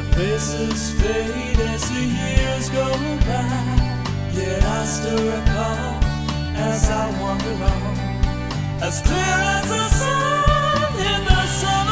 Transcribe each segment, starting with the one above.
Their faces fade as the years go by, yet I still recall as I wander on, as clear as the sun in the summer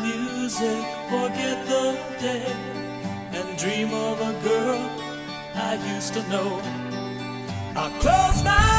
music, forget the day, and dream of a girl I used to know. I'll close my eyes.